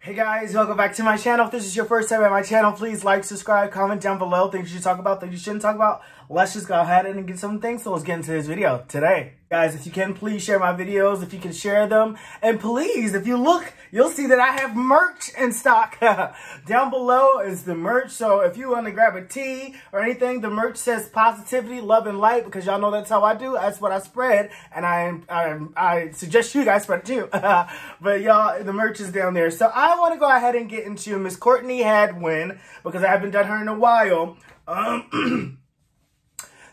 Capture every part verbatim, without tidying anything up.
Hey guys, welcome back to my channel. If this is your first time at my channel, please like, subscribe, comment down below. Things you should talk about, things you shouldn't talk about. Let's just go ahead and get some things. So let's get into this video today. Guys, if you can, please share my videos, if you can share them. And please, if you look, you'll see that I have merch in stock. Down below is the merch. So if you want to grab a tee or anything, the merch says positivity, love, and light, because y'all know that's how I do. That's what I spread. And I I, I suggest you guys spread it too. But y'all, the merch is down there. So I want to go ahead and get into Miss Courtney Hadwin, because I haven't done her in a while. Um...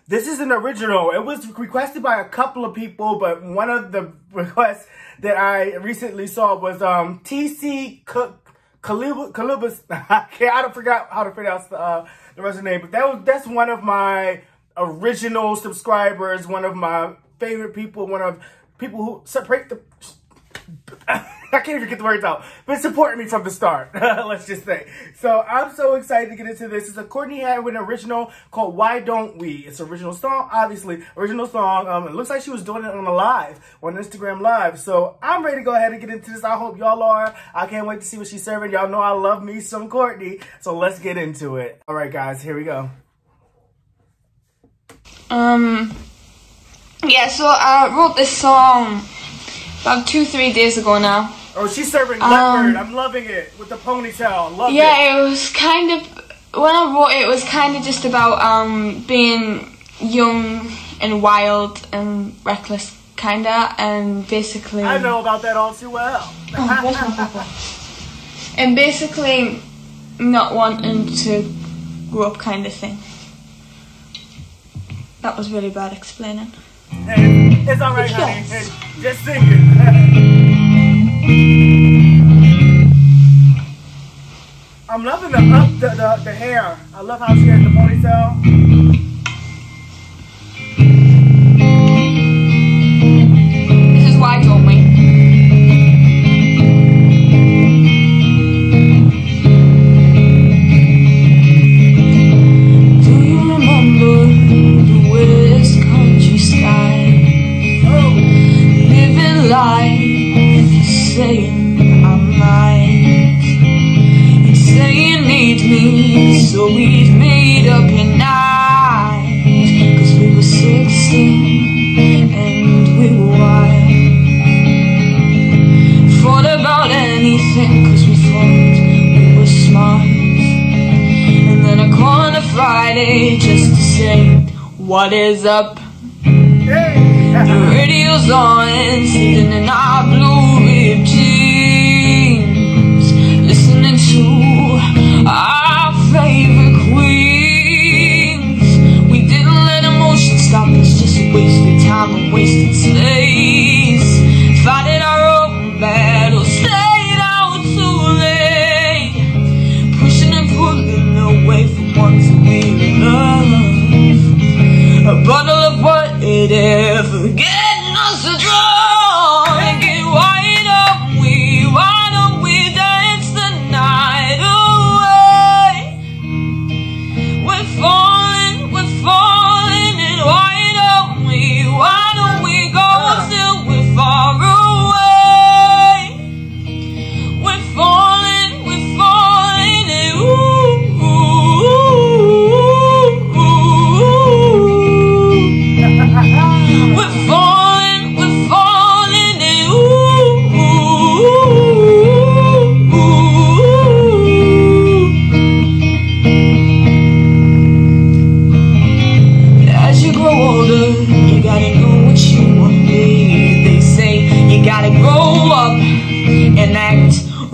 This is an original. It was requested by a couple of people, but one of the requests that I recently saw was um, T C Cook Calubus. Okay, I don't forgot how to pronounce the, uh, the rest of the name, but that was that's one of my original subscribers, one of my favorite people, one of people who separate the. I can't even get the words out. But supporting me from the start. Let's just say. So I'm so excited to get into this. It's a Courtney Hadwin original called Why Don't We? It's an original song, obviously. Original song. Um, it looks like she was doing it on a live, on Instagram Live. So I'm ready to go ahead and get into this. I hope y'all are. I can't wait to see what she's serving. Y'all know I love me some Courtney. So let's get into it. All right, guys, here we go. Um, yeah, so I wrote this song about two, three days ago now. Oh, she's serving leopard. Um, I'm loving it with the ponytail. Love yeah, it. Yeah, it was kind of, when I wrote it, it was kind of just about um, being young and wild and reckless, kind of, and basically... I know about that all too well. And basically not wanting to grow up kind of thing. That was really bad explaining. Hey, it's alright, honey. Hey, just sing it. I'm loving the up the, the the hair. I love how she has the ponytail. This is Why Don't We. So we've made up your night, cause we were sixteen and we were wild. Thought about anything cause we thought we were smart. And then I called on a Friday just to say, what is up? Hey. The radio's on, sitting in our blue ribbed jeans, listening to our wasted space, fighting our own battle, stayed out too late, pushing and pulling away from ones that we love. A bottle of whatever, getting us drunk. And why don't we, why don't we dance the night away? We're falling, we're falling, and why don't we, why?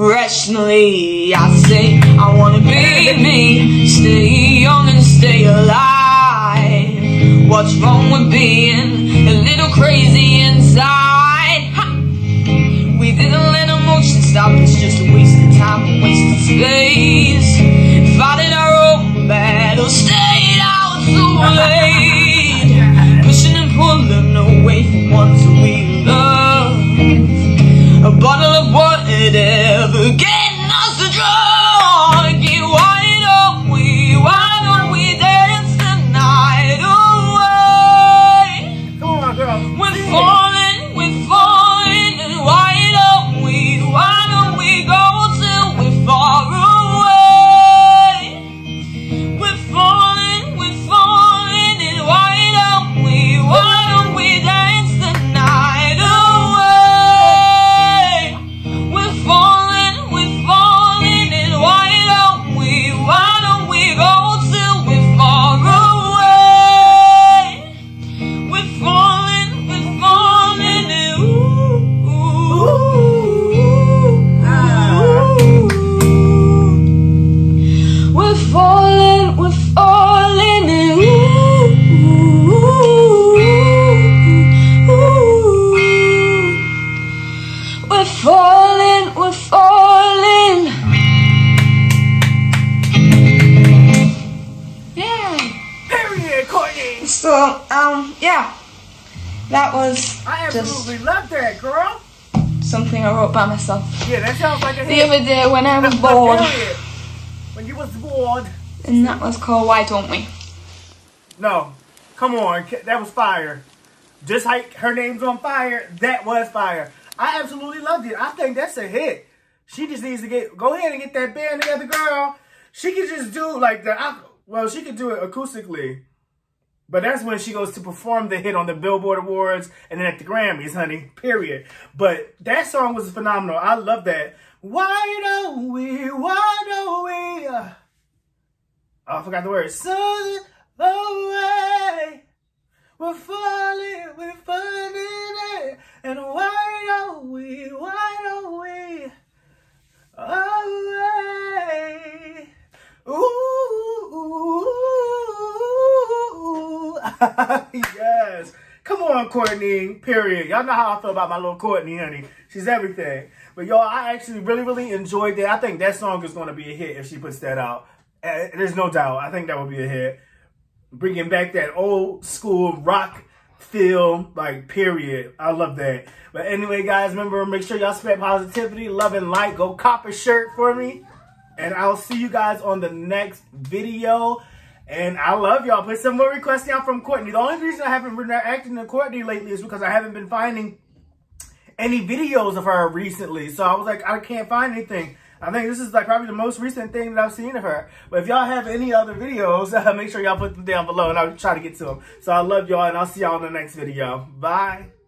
Rationally, I say I wanna be me, stay young and stay alive. What's wrong with being a little crazy inside? Ha! We didn't let emotion stop. It's just a waste of time, a waste of space. Fighting our own battle, stayed out too late, pushing and pulling away from ones we love. A bottle of water. Getting us drunk, and why don't we, why don't we dance the night away? Come on, girl. We're falling, we're falling, and why don't we, why don't we go till So, um, yeah. That was I absolutely just love that, girl. Something I wrote by myself. Yeah, that sounds like a The other day when I was bored. When you was bored. And that was called Why Don't We? No. Come on. That was fire. Just like her name's on fire, that was fire. I absolutely loved it. I think that's a hit. She just needs to get, go ahead and get that band together, girl. She could just do like the, well, she could do it acoustically. But that's when she goes to perform the hit on the Billboard Awards and then at the Grammys, honey, period. But that song was phenomenal. I love that. Why don't we, why don't we? Oh, I forgot the words. So away, we're falling, we're falling. And why don't we, why don't we? Away. Ooh. Yes. Come on, Courtney. Period. Y'all know how I feel about my little Courtney, honey. She's everything. But y'all, I actually really, really enjoyed that. I think that song is going to be a hit if she puts that out. Uh, there's no doubt. I think that would be a hit. Bringing back that old school rock feel, like, period. I love that. But anyway, guys, remember, make sure y'all spread positivity, love, and light. Go cop a shirt for me. And I'll see you guys on the next video. And I love y'all. Put some more requests down from Courtney. The only reason I haven't been reacting to Courtney lately is because I haven't been finding any videos of her recently. So I was like, I can't find anything. I think this is like probably the most recent thing that I've seen of her. But if y'all have any other videos, uh, make sure y'all put them down below and I'll try to get to them. So I love y'all and I'll see y'all in the next video. Bye.